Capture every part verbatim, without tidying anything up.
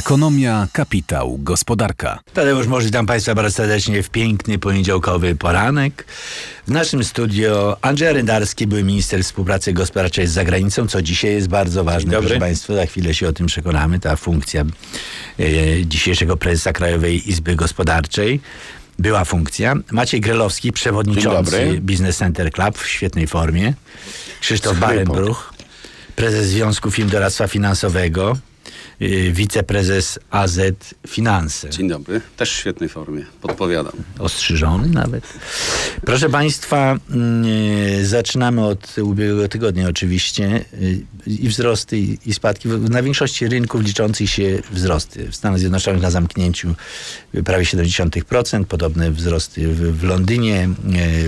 Ekonomia, kapitał, gospodarka. Tadeusz Morz, witam Państwa bardzo serdecznie w piękny poniedziałkowy poranek. W naszym studio Andrzej Arendarski, były minister współpracy gospodarczej z zagranicą, co dzisiaj jest bardzo ważne. Dobry. Proszę Państwa, za chwilę się o tym przekonamy. Ta funkcja e, dzisiejszego prezesa Krajowej Izby Gospodarczej. Była funkcja. Maciej Grelowski, przewodniczący Business Center Club w świetnej formie. Krzysztof Barenbruch, prezes Związku Film Doradztwa Finansowego. Wiceprezes A Z Finanse. Dzień dobry. Też w świetnej formie. Podpowiadam. Ostrzyżony nawet. Proszę Państwa, zaczynamy od ubiegłego tygodnia oczywiście. I wzrosty, i spadki. Na większości rynków liczących się wzrosty. W Stanach Zjednoczonych na zamknięciu prawie siedemdziesiąt procent. Podobne wzrosty w Londynie.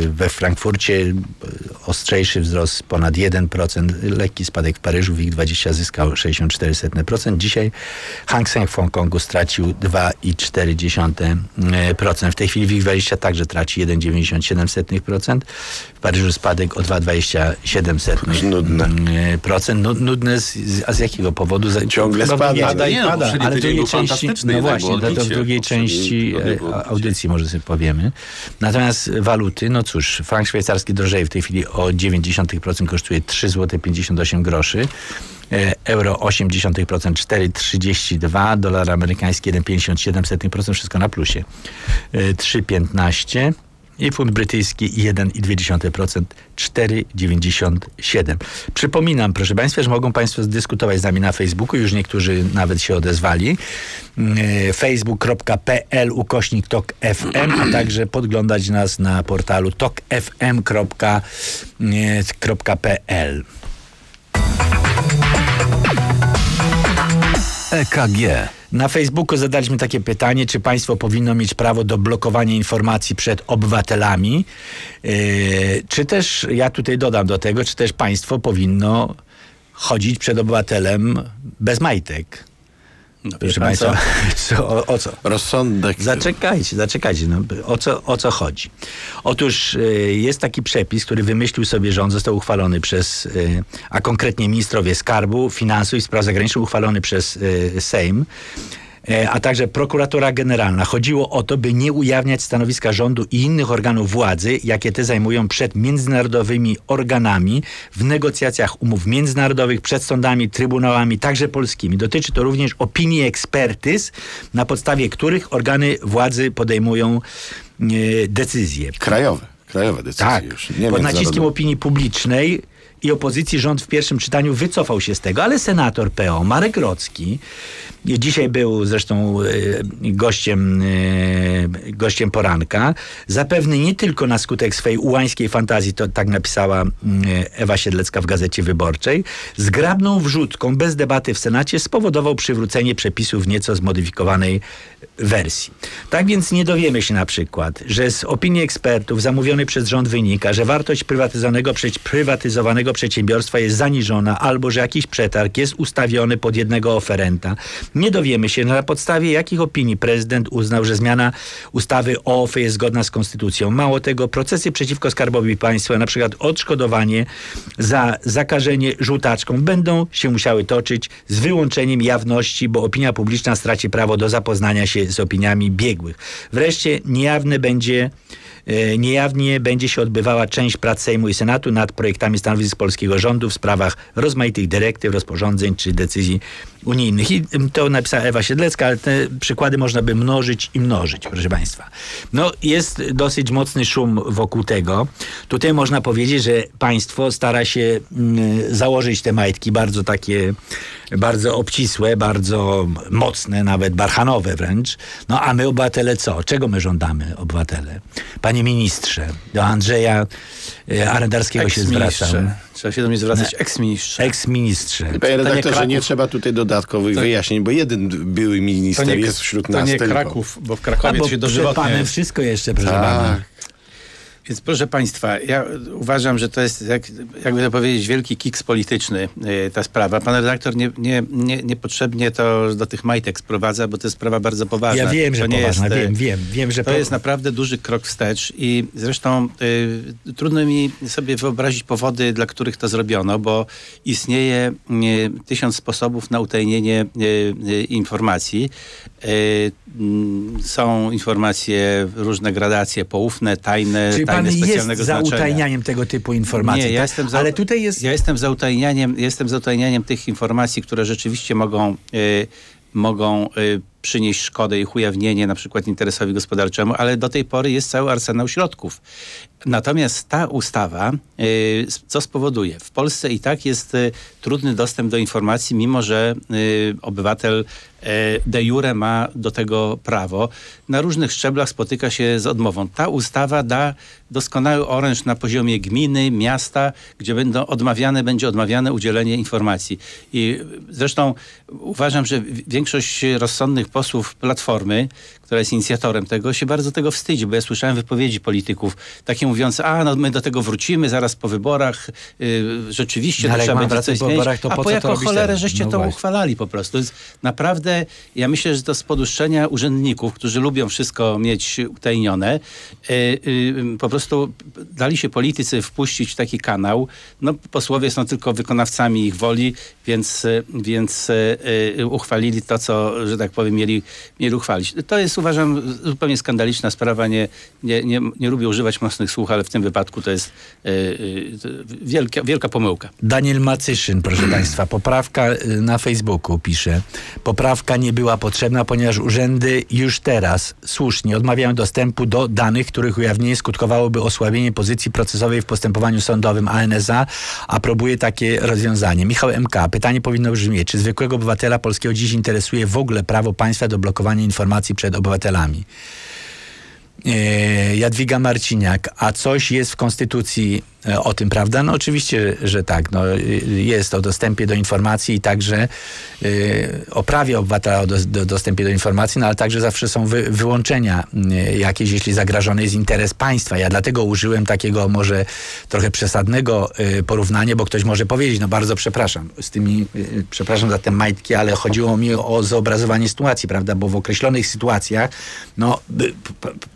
We Frankfurcie ostrzejszy wzrost ponad jeden procent. Lekki spadek w Paryżu. WIG dwadzieścia zyskał sześćdziesiąt cztery procent. Dzisiaj Hang Seng w Hongkongu stracił dwa przecinek cztery procent. W tej chwili WIG dwadzieścia także traci jeden przecinek dziewięćdziesiąt siedem procent. W Paryżu spadek o dwa przecinek dwadzieścia siedem procent. No, nudne z, a z jakiego powodu? Z, Ciągle spada, pada i pada. No, ale w drugiej części, no właśnie, to, to w drugiej części audycji może sobie powiemy. Natomiast waluty, no cóż, frank szwajcarski drożeje w tej chwili o dziewięć procent, kosztuje trzy złote pięćdziesiąt osiem groszy. Euro osiemdziesiąt procent, cztery trzydzieści dwa, dolar amerykański jeden przecinek pięćdziesiąt siedem procent, wszystko na plusie. trzy piętnaście i funt brytyjski jeden przecinek dwa procent, cztery dziewięćdziesiąt siedem. Przypominam, proszę Państwa, że mogą Państwo dyskutować z nami na Facebooku. Już niektórzy nawet się odezwali. facebook kropka pl ukośnik tok f m, a także podglądać nas na portalu tok f m kropka pl. E K G. Na Facebooku zadaliśmy takie pytanie, czy państwo powinno mieć prawo do blokowania informacji przed obywatelami, yy, czy też, ja tutaj dodam do tego, czy też państwo powinno chodzić przed obywatelem bez majtek. No, proszę Państwa, co, o, o co? Rozsądek. Zaczekajcie, zaczekajcie. No, o, co, o co chodzi? Otóż y, jest taki przepis, który wymyślił sobie rząd, został uchwalony przez, y, a konkretnie ministrowie skarbu, finansów i spraw zagranicznych, uchwalony przez y, Sejm, y, a także prokuratura generalna. Chodziło o to, by nie ujawniać stanowiska rządu i innych organów władzy, jakie te zajmują przed międzynarodowymi organami w negocjacjach umów międzynarodowych, przed sądami, trybunałami, także polskimi. Dotyczy to również opinii ekspertyz, na podstawie których organy władzy podejmują yy, decyzje. Krajowe, krajowe decyzje. Tak, już. Nie pod naciskiem opinii publicznej i opozycji rząd w pierwszym czytaniu wycofał się z tego, ale senator P O Marek Rocki, dzisiaj był zresztą gościem, gościem poranka, zapewne nie tylko na skutek swojej ułańskiej fantazji, to tak napisała Ewa Siedlecka w Gazecie Wyborczej, zgrabną wrzutką bez debaty w Senacie spowodował przywrócenie przepisów w nieco zmodyfikowanej wersji. Tak więc nie dowiemy się na przykład, że z opinii ekspertów zamówiony przez rząd wynika, że wartość prywatyzowanego, prywatyzowanego przedsiębiorstwa jest zaniżona albo że jakiś przetarg jest ustawiony pod jednego oferenta. Nie dowiemy się, na podstawie jakich opinii prezydent uznał, że zmiana ustawy o O F E jest zgodna z konstytucją. Mało tego, procesy przeciwko Skarbowi Państwa, na przykład odszkodowanie za zakażenie żółtaczką, będą się musiały toczyć z wyłączeniem jawności, bo opinia publiczna straci prawo do zapoznania się z opiniami biegłych. Wreszcie niejawne będzie Niejawnie będzie się odbywała część prac Sejmu i Senatu nad projektami stanowisk polskiego rządu w sprawach rozmaitych dyrektyw, rozporządzeń czy decyzji unijnych. I to napisała Ewa Siedlecka, ale te przykłady można by mnożyć i mnożyć, proszę Państwa. No, jest dosyć mocny szum wokół tego. Tutaj można powiedzieć, że państwo stara się założyć te majtki bardzo takie, bardzo obcisłe, bardzo mocne, nawet barchanowe wręcz. No a my obywatele co? Czego my żądamy, obywatele? Panie ministrze, do Andrzeja Arendarskiego się zwracam. Trzeba się do mnie zwracać eksministrze. Eksministrze. Panie redaktorze, Kraków... nie trzeba tutaj dodatkowych to... wyjaśnień, bo jeden były minister nie, jest wśród to nas. To nie tylko Kraków, bo w Krakowie A, bo to się dożywa. Wszystko jeszcze, proszę pana. Więc proszę Państwa, ja uważam, że to jest, jak, jakby to powiedzieć, wielki kiks polityczny yy, ta sprawa. Pan redaktor nie, nie, nie, niepotrzebnie to do tych majtek sprowadza, bo to jest sprawa bardzo poważna. Ja wiem, to że nie poważna, jest, wiem, wiem, wiem, że... To po... jest naprawdę duży krok wstecz i zresztą yy, trudno mi sobie wyobrazić powody, dla których to zrobiono, bo istnieje yy, tysiąc sposobów na utajnienie yy, yy, informacji. Yy, yy, są informacje, różne gradacje, poufne, tajne... Czyli pan jest za znaczenia. utajnianiem tego typu informacji. Nie, ja tak? jestem za, ale tutaj jest... Ja jestem za utajnianiem, jestem za utajnianiem tych informacji, które rzeczywiście mogą, y, mogą y, przynieść szkodę, ich ujawnienie na przykład interesowi gospodarczemu, ale do tej pory jest cały arsenał środków. Natomiast ta ustawa, y, co spowoduje? W Polsce i tak jest y, trudny dostęp do informacji, mimo że y, obywatel de jure ma do tego prawo. Na różnych szczeblach spotyka się z odmową. Ta ustawa da doskonały oręż na poziomie gminy, miasta, gdzie będą odmawiane, będzie odmawiane udzielenie informacji. I zresztą uważam, że większość rozsądnych posłów Platformy, która jest inicjatorem tego, się bardzo tego wstydzi, bo ja słyszałem wypowiedzi polityków, takie mówiące, a no my do tego wrócimy zaraz po wyborach, yy, rzeczywiście no, to trzeba będzie coś zmienić, po a po jaką cholerę żeście no to właśnie. uchwalali po prostu. Jest naprawdę ja myślę, że to z poduszczenia urzędników, którzy lubią wszystko mieć utajnione, yy, yy, po prostu dali się politycy wpuścić w taki kanał. No, posłowie są tylko wykonawcami ich woli, więc, więc yy, uchwalili to, co, że tak powiem, mieli, mieli uchwalić. To jest, uważam, zupełnie skandaliczna sprawa. Nie, nie, nie, nie lubię używać mocnych słów, ale w tym wypadku to jest yy, yy, wielka, wielka pomyłka. Daniel Macyszyn, proszę Państwa, poprawka na Facebooku pisze. Poprawka Poprawka nie była potrzebna, ponieważ urzędy już teraz słusznie odmawiają dostępu do danych, których ujawnienie skutkowałoby osłabienie pozycji procesowej w postępowaniu sądowym. A N S A aprobuje takie rozwiązanie. Michał M K. Pytanie powinno brzmieć, czy zwykłego obywatela polskiego dziś interesuje w ogóle prawo państwa do blokowania informacji przed obywatelami? Jadwiga Marciniak, a coś jest w Konstytucji o tym, prawda? No oczywiście, że tak. No, jest o dostępie do informacji i także o prawie obywatela o do, do dostępie do informacji, no ale także zawsze są wy, wyłączenia jakieś, jeśli zagrażony jest interes państwa. Ja dlatego użyłem takiego może trochę przesadnego porównania, bo ktoś może powiedzieć, no bardzo przepraszam z tymi, przepraszam za te majtki, ale chodziło mi o zobrazowanie sytuacji, prawda? Bo w określonych sytuacjach, no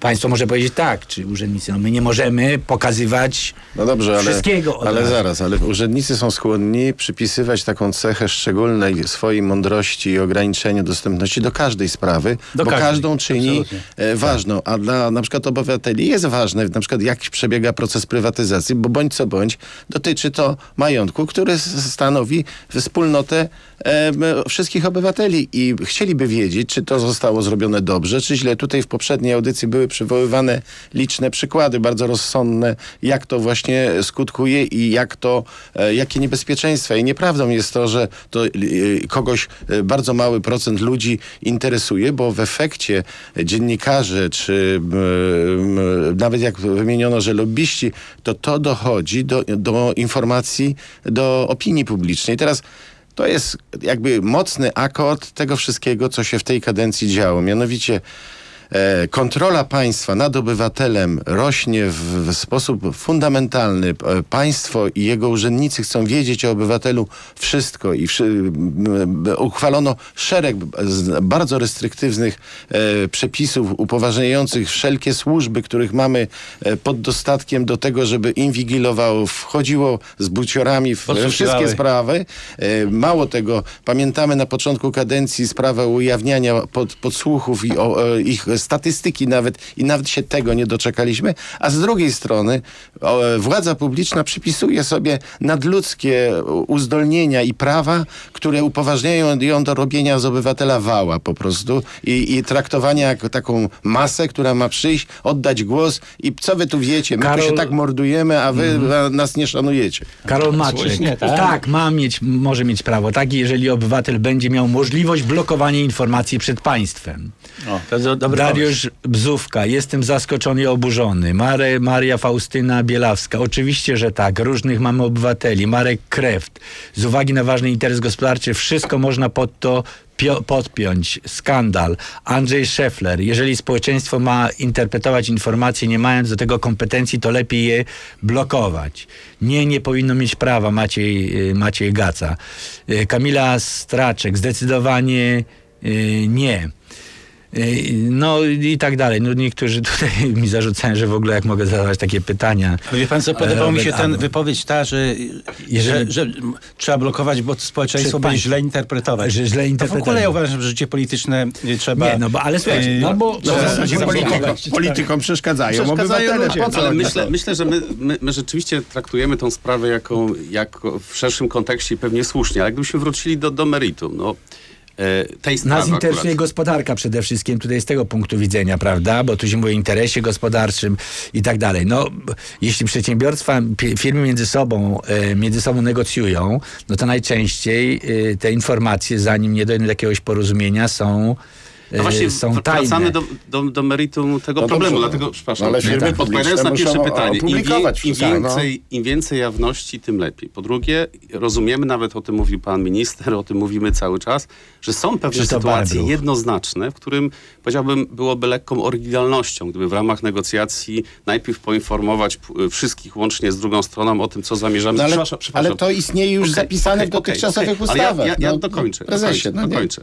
państwo może powiedzieć tak, czy urzędnicy, no my nie możemy pokazywać no dobrze, wszystkiego. Ale, ale zaraz, ale urzędnicy są skłonni przypisywać taką cechę szczególnej swojej mądrości i ograniczeniu dostępności do każdej sprawy, do bo każdej. każdą czyni Absolutnie. ważną, a dla na przykład obywateli jest ważne, na przykład jak przebiega proces prywatyzacji, bo bądź co bądź dotyczy to majątku, który stanowi wspólnotę e, wszystkich obywateli i chcieliby wiedzieć, czy to zostało zrobione dobrze, czy źle. Tutaj w poprzedniej audycji były przywoływane liczne przykłady, bardzo rozsądne, jak to właśnie skutkuje i jak to, jakie niebezpieczeństwa. I nieprawdą jest to, że to kogoś bardzo mały procent ludzi interesuje, bo w efekcie dziennikarze, czy nawet jak wymieniono, że lobbyści, to to dochodzi do, do informacji, do opinii publicznej. Teraz to jest jakby mocny akord tego wszystkiego, co się w tej kadencji działo. Mianowicie kontrola państwa nad obywatelem rośnie w, w sposób fundamentalny. Państwo i jego urzędnicy chcą wiedzieć o obywatelu wszystko i wszy, uchwalono szereg bardzo restryktywnych e, przepisów upoważniających wszelkie służby, których mamy pod dostatkiem do tego, żeby inwigilowało, wchodziło z buciorami w wszystkie sprawy. E, mało tego, pamiętamy na początku kadencji sprawę ujawniania pod, podsłuchów i o, e, ich statystyki nawet i nawet się tego nie doczekaliśmy, a z drugiej strony o, władza publiczna przypisuje sobie nadludzkie uzdolnienia i prawa, które upoważniają ją do robienia z obywatela wała po prostu i, i traktowania jako taką masę, która ma przyjść, oddać głos i co wy tu wiecie, my Karol... tu się tak mordujemy, a wy mm. nas nie szanujecie. Karol Maczyk, tak? tak, ma mieć, może mieć prawo, tak, jeżeli obywatel będzie miał możliwość blokowania informacji przed państwem. O, to jest dobry Dariusz Bzówka. Jestem zaskoczony i oburzony. Mare, Maria Faustyna Bielawska. Oczywiście, że tak. Różnych mamy obywateli. Marek Kreft. Z uwagi na ważny interes gospodarczy wszystko można pod to podpiąć, skandal, Andrzej Szefler, jeżeli społeczeństwo ma interpretować informacje, nie mając do tego kompetencji, to lepiej je blokować. Nie, nie powinno mieć prawa, Maciej, Maciej Gaca. Kamila Straczek, zdecydowanie nie. No i tak dalej. No, niektórzy tutaj mi zarzucają, że w ogóle jak mogę zadawać takie pytania. Wie pan co, podobał mi się ten wypowiedź ta, że, Jeżeli... że, że trzeba blokować, bo społeczeństwo będzie źle interpretować. Że źle interpretować. W ogóle ja uważam, że życie polityczne trzeba... Nie, no bo, ale słuchaj, yy, no bo... No, no, politykom, politykom przeszkadzają. przeszkadzają no, po co? Ale myślę, myślę, że my, my, my rzeczywiście traktujemy tą sprawę jako, jako w szerszym kontekście i pewnie słusznie, ale gdybyśmy wrócili do, do meritum, no... Tej Nas interesuje akurat. gospodarka przede wszystkim, tutaj z tego punktu widzenia, prawda? Bo tu się mówi o interesie gospodarczym i tak dalej. No, jeśli przedsiębiorstwa, firmy między sobą, między sobą negocjują, no to najczęściej te informacje, zanim nie dojdą do jakiegoś porozumienia, są... No właśnie, są wracamy do, do, do meritum tego no problemu, dobrze, dlatego, przepraszam, no firmy tak, odpowiadając na pierwsze pytanie, im, im, więcej, im więcej jawności, tym lepiej. Po drugie, rozumiemy, nawet o tym mówił pan minister, o tym mówimy cały czas, że są pewne Krzysztof sytuacje Barenbruch. jednoznaczne, w którym, powiedziałbym, byłoby lekką oryginalnością, gdyby w ramach negocjacji najpierw poinformować wszystkich, łącznie z drugą stroną, o tym, co zamierzamy. No ale, przepraszam, przepraszam. ale to istnieje już okay, zapisane okay, w dotychczasowych okay, okay. ustawach. Ale ja, ja, ja no, dokończę. Prezesie, dokończę, no dokończę.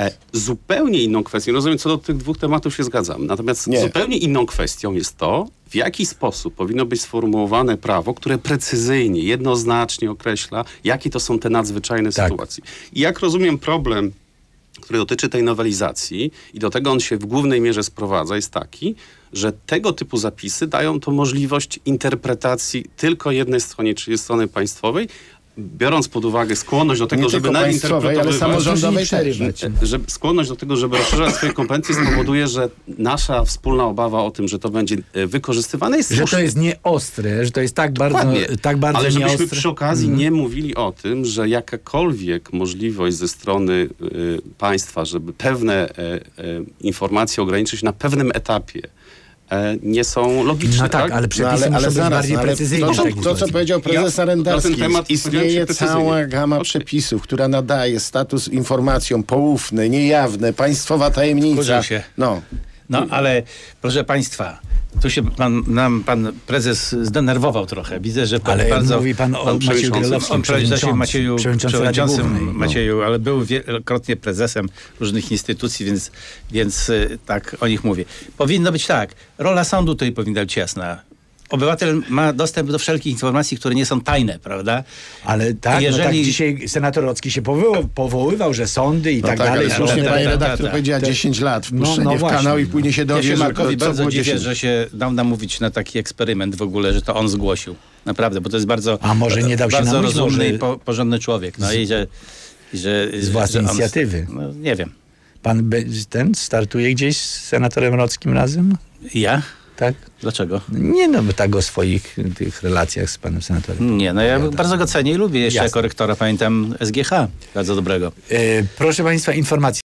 E, zupełnie inną kwestią, rozumiem, co do tych dwóch tematów się zgadzam, natomiast Nie. zupełnie inną kwestią jest to, w jaki sposób powinno być sformułowane prawo, które precyzyjnie, jednoznacznie określa, jakie to są te nadzwyczajne tak. sytuacje. I jak rozumiem problem, który dotyczy tej nowelizacji i do tego on się w głównej mierze sprowadza, jest taki, że tego typu zapisy dają to możliwość interpretacji tylko jednej stronie, czyli strony państwowej, biorąc pod uwagę skłonność do tego, nie żeby nadinterpretować, że skłonność do tego, żeby rozszerzać swoje kompetencje spowoduje, że nasza wspólna obawa o tym, że to będzie wykorzystywane jest Że to jest nieostre, że to jest tak Dokładnie. bardzo tak bardzo Ale żebyśmy nieostre. przy okazji hmm. nie mówili o tym, że jakakolwiek możliwość ze strony y, państwa, żeby pewne y, y, informacje ograniczyć na pewnym etapie, nie są logiczne. No tak, tak? ale przepisy no, ale, muszą ale być zaraz, bardziej precyzyjne. To, to, to, co powiedział prezes Arendarski, ja, temat istnieje cała gama okay. przepisów, która nadaje status informacjom poufne, niejawne, państwowa tajemnica. Się. No. no, ale proszę państwa, tu się pan, nam pan prezes zdenerwował trochę. Widzę, że pan ale bardzo... mówi pan o pan Macieju Grelowskim, przewodniczącym, Macieju, przewodniczącym Głównej, Macieju, no. ale był wielokrotnie prezesem różnych instytucji, więc, więc tak o nich mówię. Powinno być tak, rola sądu tutaj powinna być jasna. Obywatel ma dostęp do wszelkich informacji, które nie są tajne, prawda? Ale tak, jeżeli... no tak dzisiaj senator Rocki się powoływał, powoływał że sądy i no tak, tak dalej. Słusznie pani ta, ta, ta, redaktor ta, ta, powiedziała ta, ta. dziesięć lat wpuszczenie no, no w właśnie. kanał i później się dowie, ja się Markowi co bardzo dziwię, dziesięć że się dał namówić na taki eksperyment w ogóle, że to on zgłosił. Naprawdę, bo to jest bardzo, A może nie dał się bardzo namówić, rozumny i po, porządny człowiek. No i że, i że, z własnej że on, inicjatywy. No, nie wiem. Pan ten startuje gdzieś z senatorem Rockim razem? Ja? Tak? Dlaczego? Nie, no bo tak o swoich tych relacjach z panem senatorem. Nie, no ja bardzo go cenię i lubię. Jeszcze Jasne. jako rektora pamiętam S G H, bardzo dobrego. E, proszę państwa, informacje.